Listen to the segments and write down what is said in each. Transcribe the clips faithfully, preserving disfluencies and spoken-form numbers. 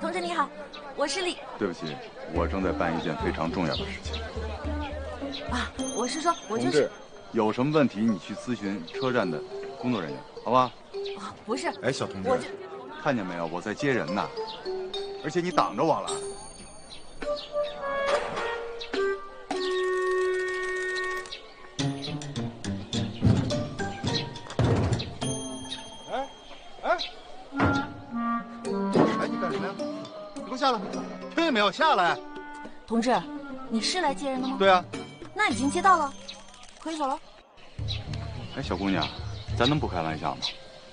同志你好，我是李。对不起，我正在办一件非常重要的事情。啊，我是说，我就是。 有什么问题你去咨询车站的工作人员，好吧？啊，不是。哎，小同志，我看见没有，我在接人呢，而且你挡着我了。哎哎哎，你干什么呀？你给我下来！听见没有？下来！同志，你是来接人的吗？对啊。那已经接到了。 可以走了。哎，小姑娘，咱能不开玩笑吗？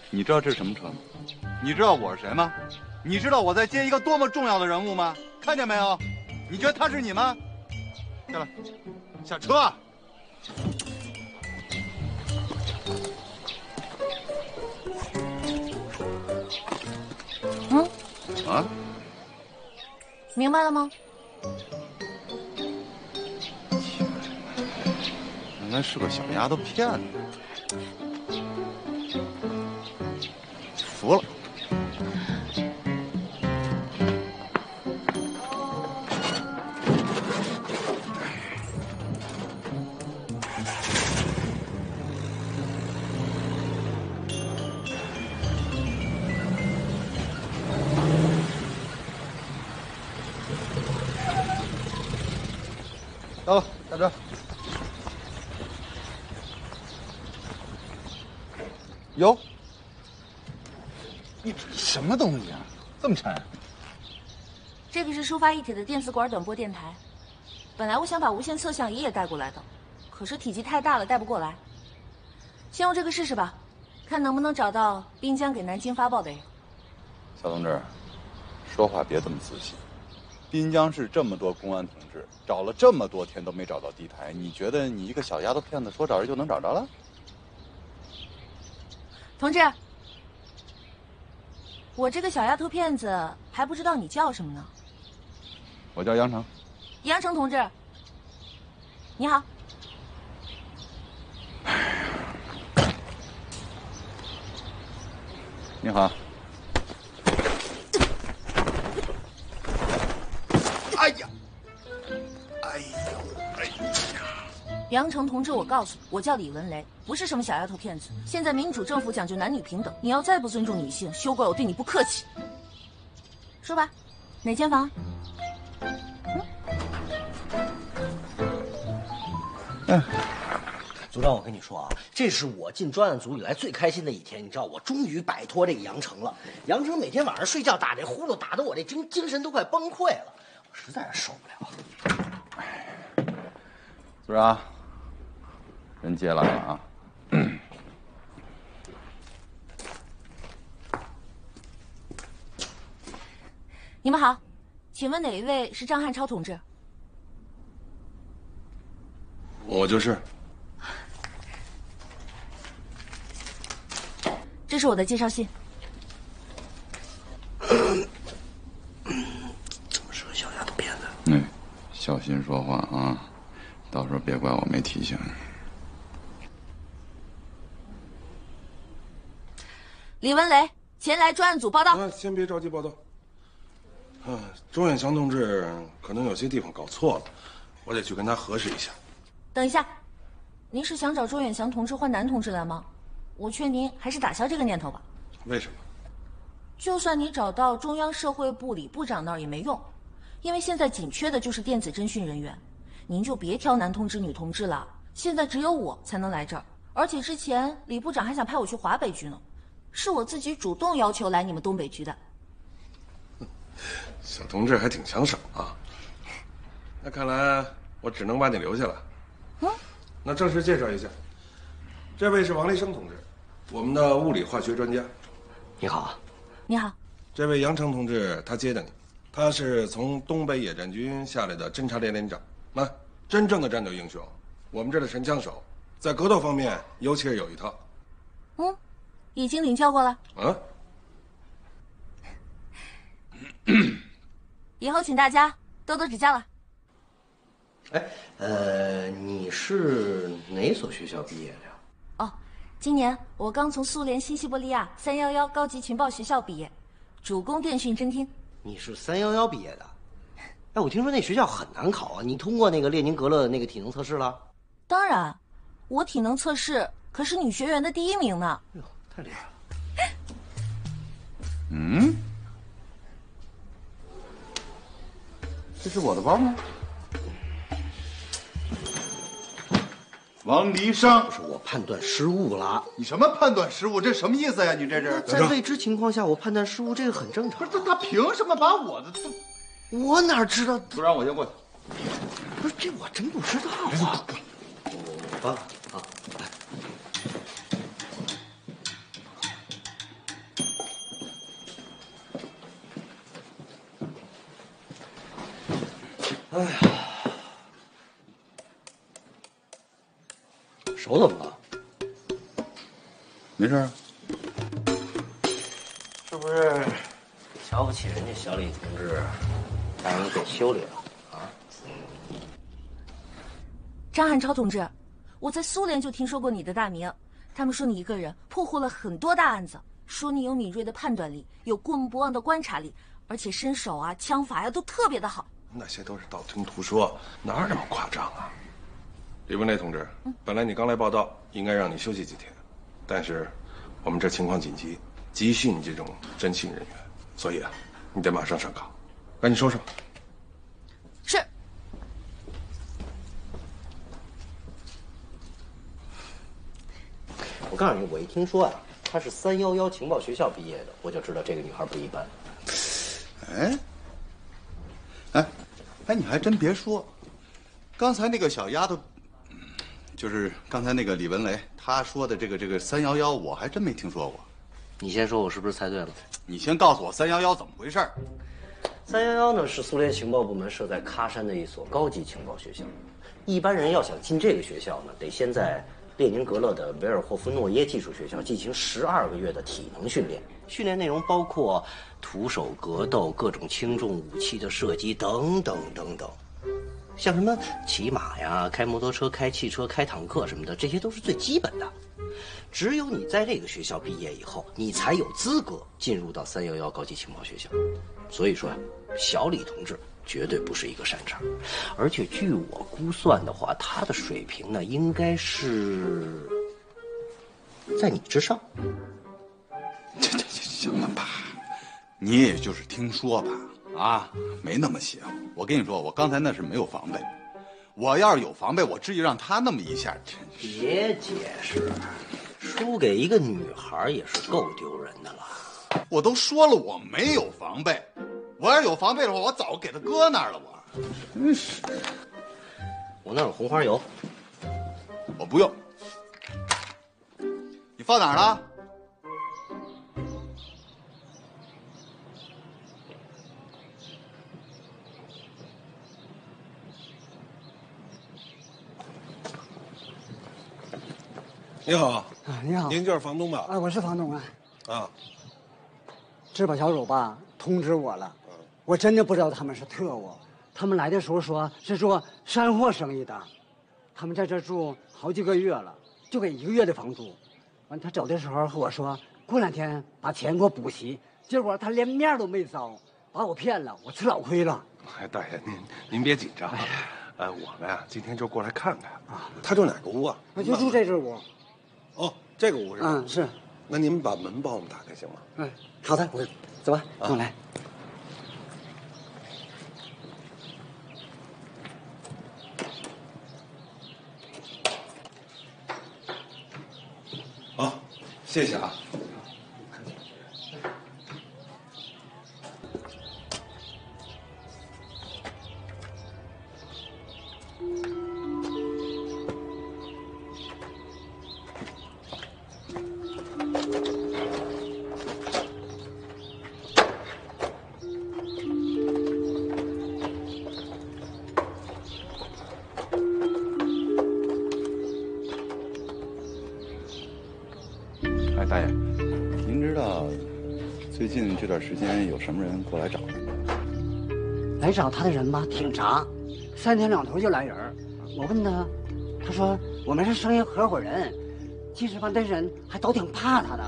你知道这是什么车吗？你知道我是谁吗？你知道我在接一个多么重要的人物吗？看见没有？你觉得他是你吗？下来，下车。嗯？啊？明白了吗？ 原来是个小丫头片子，服了。到了，下车。 哟，你什么东西啊？这么沉、啊？这个是收发一体的电子管短波电台。本来我想把无线测向仪也带过来的，可是体积太大了，带不过来。先用这个试试吧，看能不能找到滨江给南京发报的人。小同志，说话别这么自信。滨江市这么多公安同志，找了这么多天都没找到地台，你觉得你一个小丫头片子说找人就能找着了？ 同志，我这个小丫头片子还不知道你叫什么呢。我叫杨成。杨成同志，你好。你好。哎呀，哎呀，哎呀！杨成同志，我告诉你，我叫李文雷。 不是什么小丫头片子。现在民主政府讲究男女平等，你要再不尊重女性，休怪我对你不客气。说吧，哪间房？嗯。嗯。组长，我跟你说啊，这是我进专案组以来最开心的一天。你知道，我终于摆脱这个杨成了。杨成每天晚上睡觉打这呼噜，打得我这精精神都快崩溃了，我实在是受不了。组长，人接来了啊。 你们好，请问哪一位是张汉超同志？我就是。这是我的介绍信。怎么是个小丫头片子？嗯，小心说话啊，到时候别怪我没提醒你。李文雷前来专案组报道。啊，先别着急报道。 啊，钟远祥同志可能有些地方搞错了，我得去跟他核实一下。等一下，您是想找钟远祥同志换男同志来吗？我劝您还是打消这个念头吧。为什么？就算你找到中央社会部李部长那儿也没用，因为现在紧缺的就是电子侦讯人员。您就别挑男同志、女同志了，现在只有我才能来这儿。而且之前李部长还想派我去华北局呢，是我自己主动要求来你们东北局的。 小同志还挺抢手啊，那看来我只能把你留下了。嗯，那正式介绍一下，这位是王立生同志，我们的物理化学专家。你好，啊，你好。这位杨成同志，他接的你，他是从东北野战军下来的侦察连连长，那真正的战斗英雄。我们这儿的神枪手，在格斗方面尤其是有一套。嗯，已经领教过了。啊！以后请大家多多指教了。哎，呃，你是哪所学校毕业的呀？哦，今年我刚从苏联新西伯利亚三幺幺高级情报学校毕业，主攻电讯侦听。你是三幺幺毕业的？哎，我听说那学校很难考啊！你通过那个列宁格勒那个体能测试了？当然，我体能测试可是女学员的第一名呢。哎呦，太厉害了！嗯，这是我的包吗？王黎生，是我判断失误了。你什么判断失误？这什么意思呀？你这是在未知情况下我判断失误，这个很正常。不是他，他凭什么把我的？我哪知道？不让我先过去。不是，这我真不知道啊。我帮啊，来。哎呀，手怎么了？没事啊。是不是瞧不起人家小李同志，让你给修理了啊？张汉超同志，我在苏联就听说过你的大名，他们说你一个人破获了很多大案子，说你有敏锐的判断力，有过目不忘的观察力，而且身手啊、枪法呀、啊、都特别的好。那些都是道听途说，哪有那么夸张啊？李文雷同志，本来你刚来报道，应该让你休息几天，但是我们这情况紧急，急需你这种真信人员，所以啊，你得马上上岗，赶紧收拾吧。是。我告诉你，我一听说啊，她是三幺幺情报学校毕业的，我就知道这个女孩不一般。哎。哎，哎，你还真别说，刚才那个小丫头，就是刚才那个李文雷，她说的这个这个三幺幺，我还真没听说过。你先说，我是不是猜对了？你先告诉我三幺幺怎么回事儿。三幺幺呢是苏联情报部门设在喀山的一所高级情报学校，一般人要想进这个学校呢，得先在列宁格勒的维尔霍夫诺耶技术学校进行十二个月的体能训练，训练内容包括徒手格斗、各种轻重武器的射击等等等等，像什么骑马呀、开摩托车、开汽车、开坦克什么的，这些都是最基本的。只有你在这个学校毕业以后，你才有资格进入到三幺幺高级情报学校。所以说呀，小李同志绝对不是一个善茬，而且据我估算的话，他的水平呢应该是在你之上。这这这什么吧？你也就是听说吧，啊，没那么邪乎。我跟你说，我刚才那是没有防备，我要是有防备，我至于让他那么一下？真是别解释，输给一个女孩也是够丢人的了。我都说了，我没有防备。我要有防备的话，我早给他搁那儿了。我真是，我那有红花油，我不用。你放哪儿了？你好啊，你好，您就是房东吧？啊，我是房东啊。啊，支把小手吧通知我了。我真的不知道他们是特务，他们来的时候说是做山货生意的，他们在这住好几个月了，就给一个月的房租。完，他走的时候和我说过两天把钱给我补齐，结果他连面都没遭，把我骗了，我吃老亏了。哎，大爷，您您别紧张，哎、呃，我们呀、啊、今天就过来看看啊。他住哪个屋啊？我就住这这屋。哦，这个屋是吧？嗯，是。那您把门帮我们打开行吗？嗯，好的，我走吧，跟我来。啊好，谢谢啊。大爷，您知道最近这段时间有什么人过来找呢？来找他的人吧，挺长，三天两头就来人。我问他，他说我们是生意合伙人，其实吧，那人还都挺怕他的。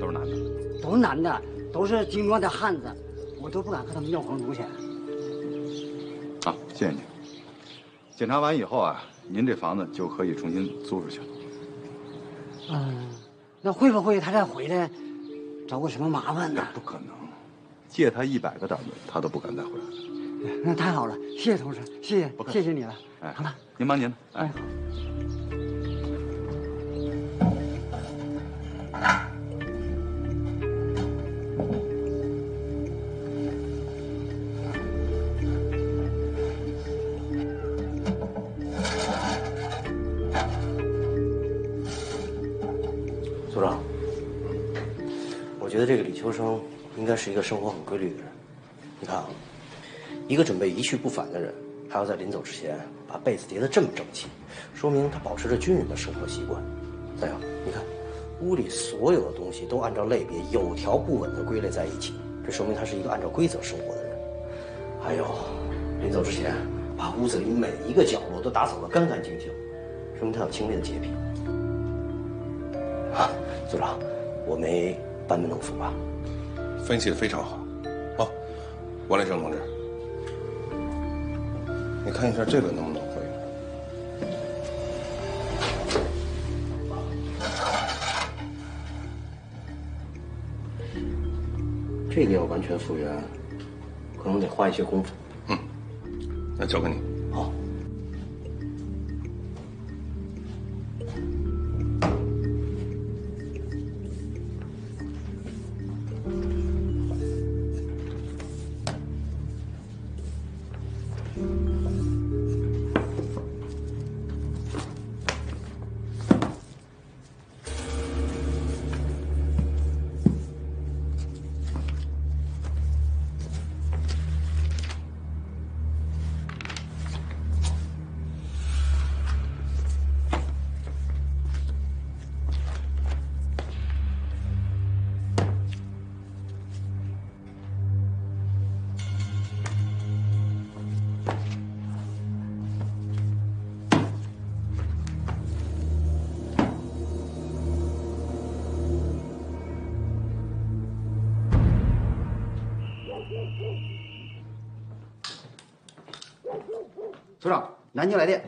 都是男的？都是男的，都是精壮的汉子，我都不敢和他们要房租去。好，谢谢您。检查完以后啊，您这房子就可以重新租出去了。嗯，那会不会他再回来？ 找我什么麻烦呢？不可能，借他一百个胆子，他都不敢再回来。那太好了，谢谢同志，谢谢，谢谢你了。哎，好了，您忙您的。哎，好。组长。 我觉得这个李秋生应该是一个生活很规律的人。你看啊，一个准备一去不返的人，还要在临走之前把被子叠得这么整齐，说明他保持着军人的生活习惯。再有，你看，屋里所有的东西都按照类别有条不紊地归类在一起，这说明他是一个按照规则生活的人。还有，临走之前把屋子里每一个角落都打扫得干干净净，说明他有清洁的洁癖。啊，组长，我没 班门弄斧吧，分析的非常好。好，王连生同志，你看一下这个能不能回？这个要完全复原，可能得花一些功夫。嗯，那交给你。好。 组长，南京来电。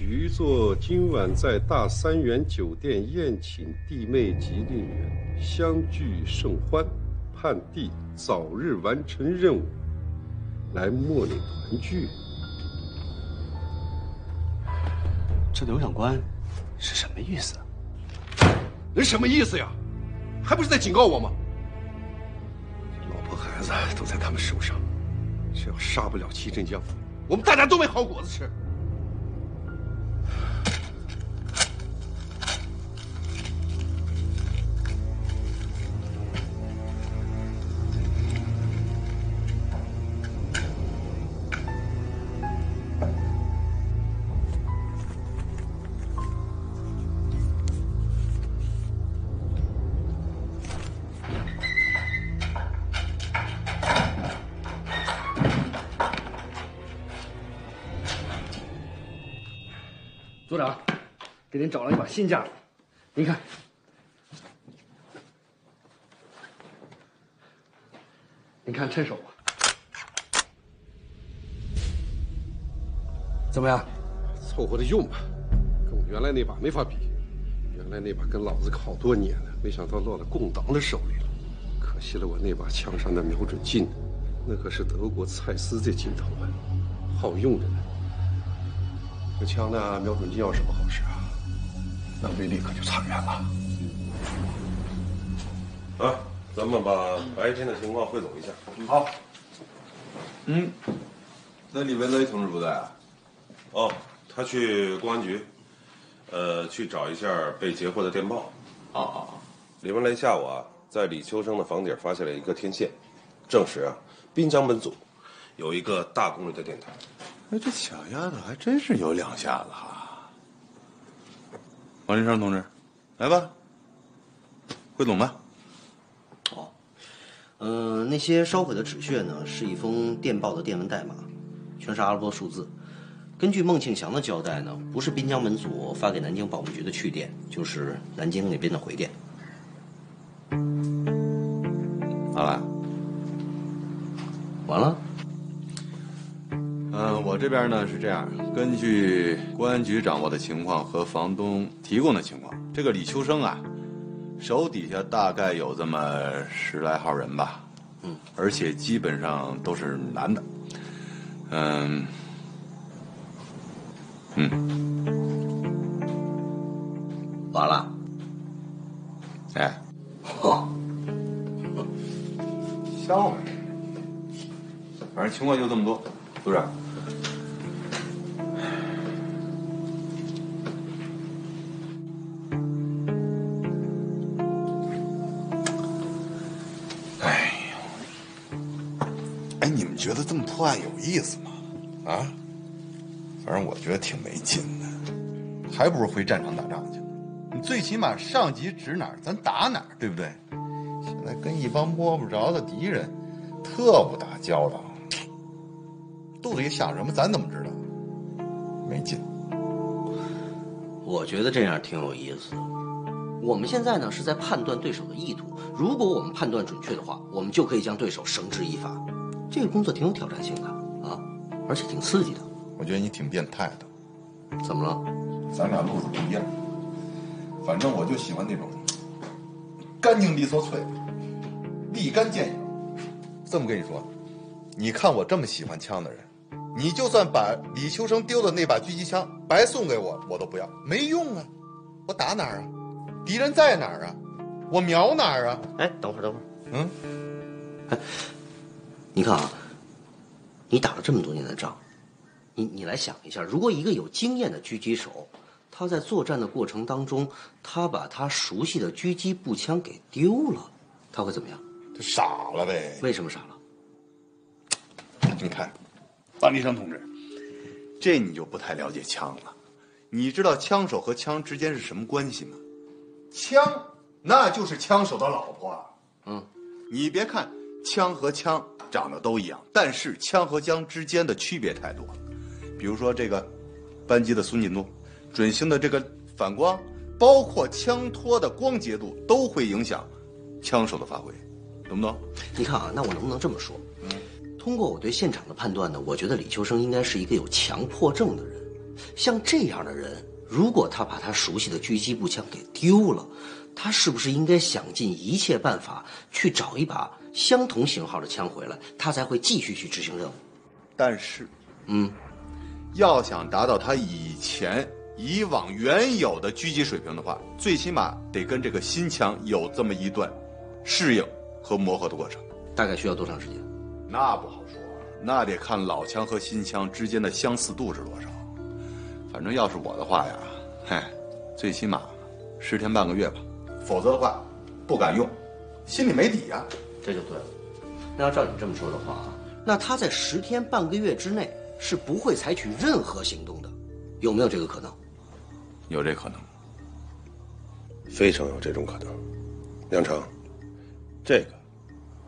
余作今晚在大三元酒店宴请弟妹及邻人，相聚甚欢，盼弟早日完成任务，来莫岭团聚。这刘长官是什么意思啊？人什么意思呀？还不是在警告我吗？老婆孩子都在他们手上，只要杀不了齐振江，我们大家都没好果子吃。 组长，给您找了一把新家伙，您看，您看趁手吧，怎么样？凑合着用吧，跟我原来那把没法比，原来那把跟老子考多年了，没想到落到共党的手里了。可惜了，我那把枪上的瞄准镜，那可是德国蔡司这镜头啊，好用着呢。这枪呢，瞄准镜要什么好使啊？那威力可就差远了。啊，咱们把白天的情况汇总一下。好。嗯，那李文雷同志不在啊？哦，他去公安局。 呃，去找一下被截获的电报。啊啊啊！李文雷下午啊，在李秋生的房顶发现了一个天线，证实啊，滨江本组有一个大功率的电台。哎，这小丫头还真是有两下子哈。王林生同志，来吧，汇总吧。哦，呃，那些烧毁的纸屑呢，是一封电报的电文代码，全是阿拉伯数字。 根据孟庆祥的交代呢，不是滨江本组发给南京保卫局的去电，就是南京那边的回电。好了，完了。嗯、呃，我这边呢是这样，根据公安局掌握的情况和房东提供的情况，这个李秋生啊，手底下大概有这么十来号人吧，嗯，而且基本上都是男的，嗯。 嗯，完了。哎，好，笑话。反正情况就这么多，组长。哎呀，哎，你们觉得这么破案有意思吗？啊？ 反正我觉得挺没劲的，还不如回战场打仗去。你最起码上级指哪儿，咱打哪儿，对不对？现在跟一帮摸不着的敌人、特务打交道，肚子里想什么咱怎么知道？没劲。我觉得这样挺有意思的。我们现在呢是在判断对手的意图，如果我们判断准确的话，我们就可以将对手绳之以法。这个工作挺有挑战性的啊，而且挺刺激的。 我觉得你挺变态的，怎么了？咱俩路子不一样，反正我就喜欢那种干净利索脆、立竿见影。这么跟你说，你看我这么喜欢枪的人，你就算把李秋生丢的那把狙击枪白送给我，我都不要，没用啊！我打哪儿啊？敌人在哪儿啊？我瞄哪儿啊？哎，等会儿，等会儿，嗯，哎，你看啊，你打了这么多年的仗。 你你来想一下，如果一个有经验的狙击手，他在作战的过程当中，他把他熟悉的狙击步枪给丢了，他会怎么样？他傻了呗。为什么傻了？你看，王立生同志，这你就不太了解枪了。你知道枪手和枪之间是什么关系吗？枪，那就是枪手的老婆。嗯，你别看枪和枪长得都一样，但是枪和枪之间的区别太多了。 比如说这个扳机的松紧度、准星的这个反光，包括枪托的光节度，都会影响枪手的发挥，懂不懂？你看啊，那我能不能这么说？嗯，通过我对现场的判断呢，我觉得李秋生应该是一个有强迫症的人。像这样的人，如果他把他熟悉的狙击步枪给丢了，他是不是应该想尽一切办法去找一把相同型号的枪回来，他才会继续去执行任务？但是，嗯。 要想达到他以前以往原有的狙击水平的话，最起码得跟这个新枪有这么一段适应和磨合的过程。大概需要多长时间？那不好说，那得看老枪和新枪之间的相似度是多少。反正要是我的话呀，嘿，最起码十天半个月吧，否则的话不敢用，心里没底呀。这就对了。那要照你这么说的话啊，那他在十天半个月之内。 是不会采取任何行动的，有没有这个可能？有这可能，非常有这种可能。梁成，这个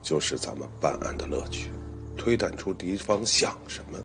就是咱们办案的乐趣，推断出敌方想什么。